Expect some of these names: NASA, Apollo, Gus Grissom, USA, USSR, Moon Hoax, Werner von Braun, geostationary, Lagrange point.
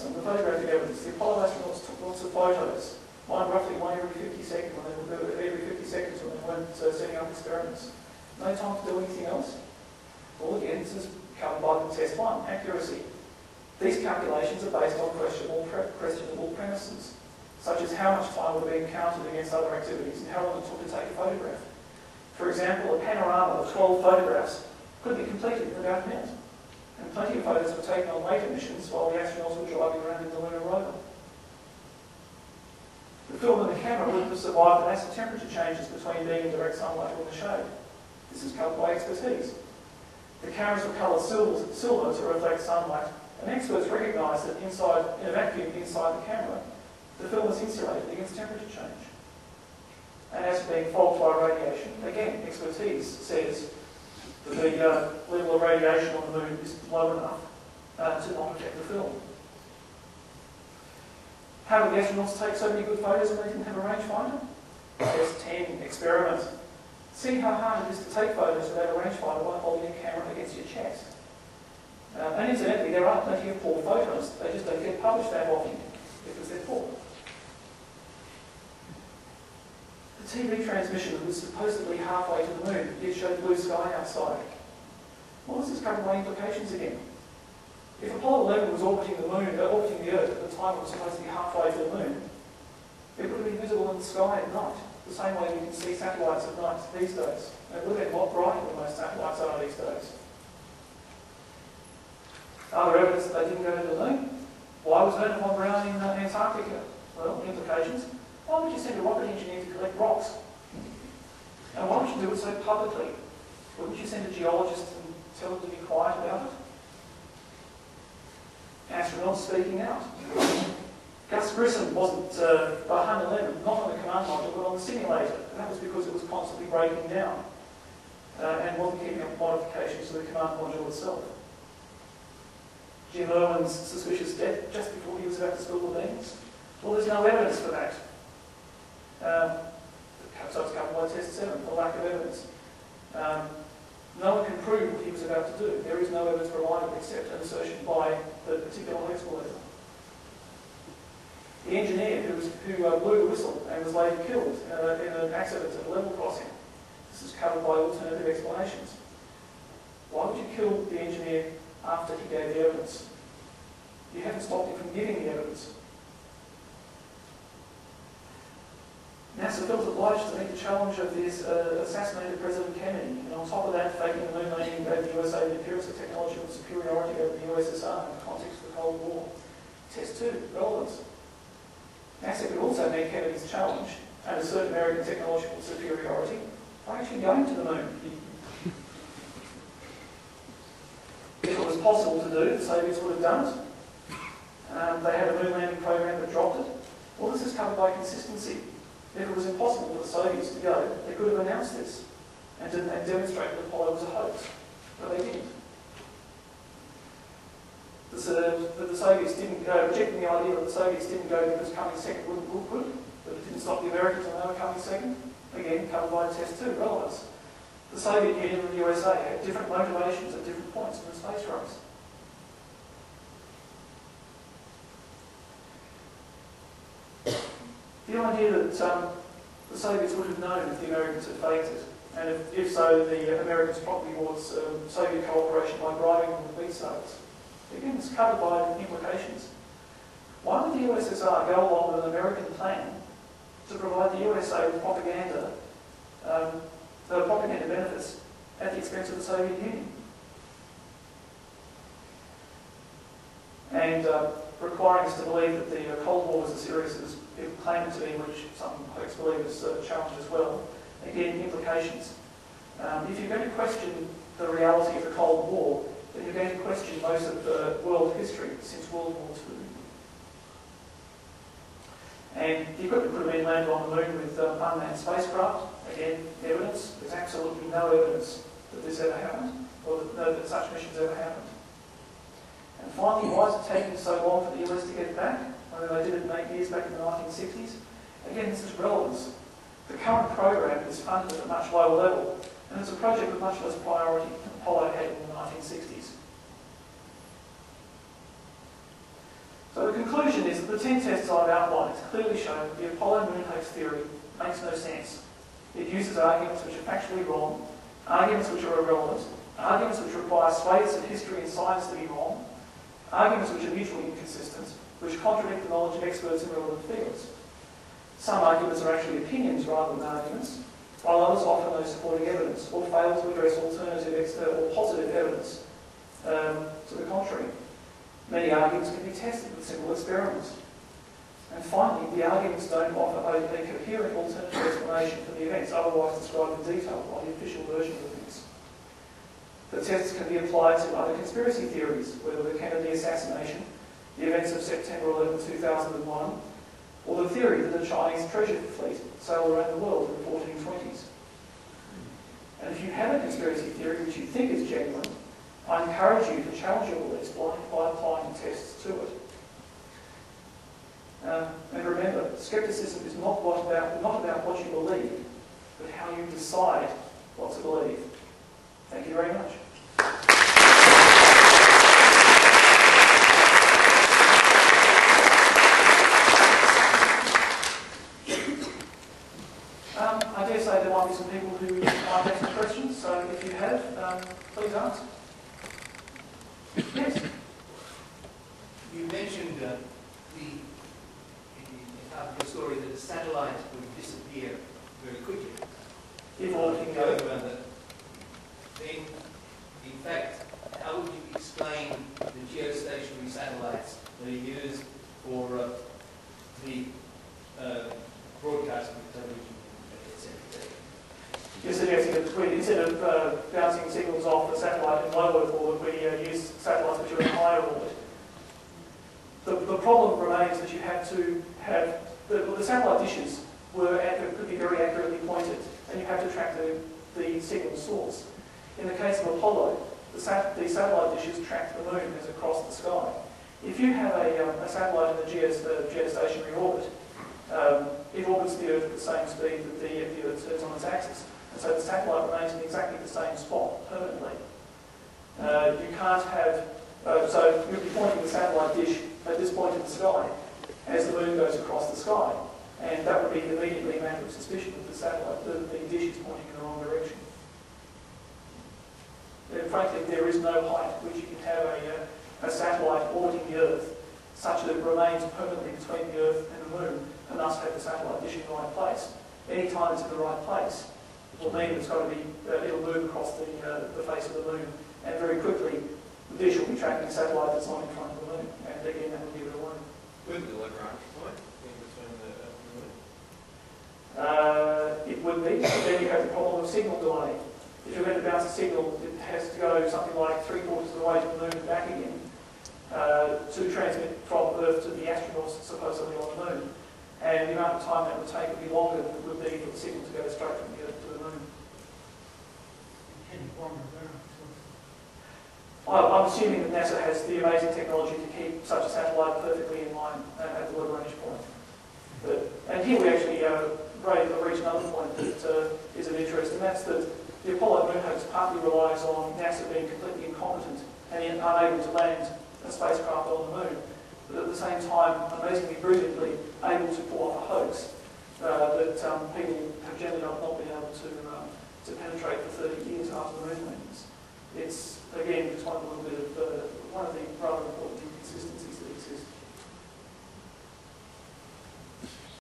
Some of the photographic evidence, the Apollo astronauts took lots of photos. Mine roughly one every 50 seconds when they went setting up experiments. No time to do anything else. Well, again, this is covered by the test one, accuracy. These calculations are based on questionable premises, such as how much time would be encountered against other activities and how long it took to take a photograph. For example, a panorama of 12 photographs could be completed in about a minute, and plenty of photos were taken on later missions while the astronauts were driving around in the lunar rover. The film and the camera wouldn't have survived the massive temperature changes between being in direct sunlight and the shade. This is covered by expertise. The cameras were coloured silver to reflect sunlight, and experts recognise that in a vacuum inside the camera, the film is insulated against temperature change. And as for being fogged by radiation, again, expertise says that the level of radiation on the moon is low enough to not affect the film. How do the astronauts take so many good photos when they didn't have a rangefinder? Test 10, experiment. See how hard it is to take photos without a rangefinder by holding a camera against your chest. And incidentally, there are plenty of poor photos, they just don't get published that often because they're poor. The TV transmission was supposedly halfway to the moon, yet showed blue sky outside. Well, this is covered by implications again. If Apollo 11 was orbiting the Earth at the time it was supposed to be halfway to the moon, it would have been visible in the sky at night, the same way you can see satellites at night these days. And look at what brighter than most satellites are these days. Other evidence that they didn't go to the moon? Why was Werner von Braun in Antarctica? Well, implications. Why would you send a rocket engineer to collect rocks? And why would you do it so publicly? Wouldn't you send a geologist and tell them to be quiet about it? Astronauts speaking out. Gus Grissom wasn't, by 111, not on the command module, but on the simulator. And that was because it was constantly breaking down and wasn't keeping up modifications to the command module itself. Jim Irwin's suspicious death just before he was about to spill the beans. Well, there's no evidence for that. So it's covered by Test 7, the lack of evidence. No one can prove what he was about to do. There is no evidence provided except an assertion by the particular exploiter. The engineer who blew the whistle and was later killed in an accident at a level crossing. This is covered by alternative explanations. Why would you kill the engineer after he gave the evidence? You haven't stopped him from giving the evidence. NASA feels obliged to meet the challenge of this assassinated President Kennedy, and on top of that, faking the moon landing gave the USA the appearance of technological superiority over the USSR in the context of the Cold War. Test 2, relevance. NASA could also meet Kennedy's challenge and assert American technological superiority by actually going to the moon. If it was possible to do, the Soviets would have done it. They had a moon landing program that dropped it. Well, this is covered by consistency. If it was impossible for the Soviets to go, they could have announced this and demonstrated that Apollo was a hoax, but they didn't. The Soviets didn't go, rejecting the idea that the Soviets didn't go because coming second wouldn't look good, but it didn't stop the Americans when they were coming second. Again, covered by Test 2, relevance. The Soviet Union and the USA had different motivations at different points in the space race. The idea that the Soviets would have known if the Americans had fainted, and if so, the Americans probably was Soviet cooperation by bribing them with wheat sales. Again, it's covered by implications. Why would the USSR go along with an American plan to provide the USA with propaganda, the propaganda benefits at the expense of the Soviet Union? And requiring us to believe that the Cold War was as serious as it claimed to be, which some hoax believers challenge as well. Again, implications. If you're going to question the reality of the Cold War, then you're going to question most of the world history since World War II. And the equipment could have been landed on the moon with unmanned spacecraft. Again, evidence. There's absolutely no evidence that this ever happened, or that such missions ever happened. And finally, why is it taking so long for the US to get back? Although they did it 8 years back in the 1960s. Again, this is relevance. The current program is funded at a much lower level, and it's a project with much less priority than Apollo had in the 1960s. So the conclusion is that the 10 tests I've outlined has clearly shown that the Apollo Moon Hoax theory makes no sense. It uses arguments which are factually wrong, arguments which are irrelevant, arguments which require swathes of history and science to be wrong, arguments which are mutually inconsistent, which contradict the knowledge of experts in relevant fields. Some arguments are actually opinions rather than arguments, while others offer no supporting evidence or fail to address alternative or positive evidence to the contrary. Many arguments can be tested with simple experiments. And finally, the arguments don't offer a coherent alternative explanation for the events otherwise described in detail by the official version of things. The tests can be applied to other conspiracy theories, whether the Kennedy assassination, the events of September 11, 2001, or the theory that a Chinese treasure fleet sailed around the world in the 1420s. And if you have a conspiracy theory which you think is genuine, I encourage you to challenge your beliefs by applying tests to it. And remember, scepticism is not about what you believe, but how you decide what to believe. Thank you very much. I dare say there might be some people who might have some questions, so if you have, please ask. Yes? You mentioned the story that a satellite would disappear very quickly. If all can go around that. Then, in fact, how would you explain the geostationary satellites that are used for the broadcasting of television, etc.? You're suggesting that instead of bouncing signals off the satellite in low Earth orbit, we use satellites which are in higher orbit. The problem remains that you have to have the satellite dishes could be very accurately pointed, and you have to track the signal source. In the case of Apollo, the satellite dishes track the moon as it crossed the sky. If you have a satellite in the geostationary orbit, it orbits the Earth at the same speed that the Earth turns on its axis. And so the satellite remains in exactly the same spot permanently. You can't have... so you'll be pointing the satellite dish at this point in the sky as the moon goes across the sky. And that would be immediately a matter of suspicion that the dish is pointing in the wrong direction. Frankly, there is no height at which you can have a satellite orbiting the Earth such that it remains permanently between the Earth and the moon, and thus have the satellite dish in the right place. Any time it's in the right place, it will mean it's got to be, it'll move across the face of the moon, and very quickly the dish will be tracking a satellite that's not in front of the moon, and again that will give it away. Would the Lagrange point in between the moon? It would be, but then you have the problem of signal delay. If you're going to bounce a signal, it has to go something like 3/4 of the way to the moon and back again to transmit from Earth to the astronauts supposedly on the moon. And the amount of time that would take would be longer than it would be for the signal to go straight from the Earth to the moon. I'm assuming that NASA has the amazing technology to keep such a satellite perfectly in line at the Lagrange point. And here we actually reach another point that is of interest, and that's that the Apollo Moon Hoax partly relies on NASA being completely incompetent and unable to land a spacecraft on the moon, but at the same time, amazingly brilliantly, able to pull off a hoax that people have generally not been able to penetrate for 30 years after the moon landings.